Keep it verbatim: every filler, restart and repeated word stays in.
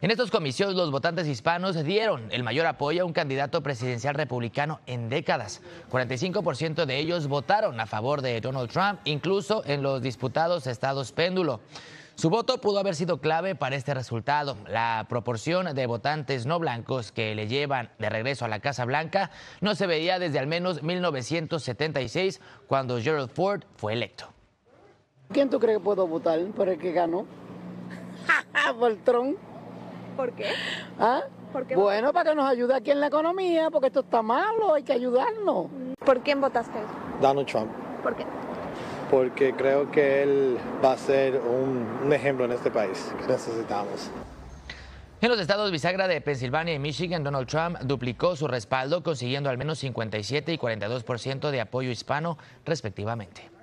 En estos comicios, los votantes hispanos dieron el mayor apoyo a un candidato presidencial republicano en décadas. cuarenta y cinco por ciento de ellos votaron a favor de Donald Trump, incluso en los disputados estados péndulo. Su voto pudo haber sido clave para este resultado. La proporción de votantes no blancos que le llevan de regreso a la Casa Blanca no se veía desde al menos mil novecientos setenta y seis, cuando Gerald Ford fue electo. ¿Quién tú crees que puedo votar por el que ganó? Por Trump. ¿Por qué? ¿Ah? ¿Por qué? Bueno, para que nos ayude aquí en la economía, porque esto está malo, hay que ayudarnos. ¿Por quién votaste? Donald Trump. ¿Por qué? Porque creo que él va a ser un, un ejemplo en este país que necesitamos. En los estados bisagra de Pensilvania y Michigan, Donald Trump duplicó su respaldo, consiguiendo al menos cincuenta y siete y cuarenta y dos por ciento de apoyo hispano, respectivamente.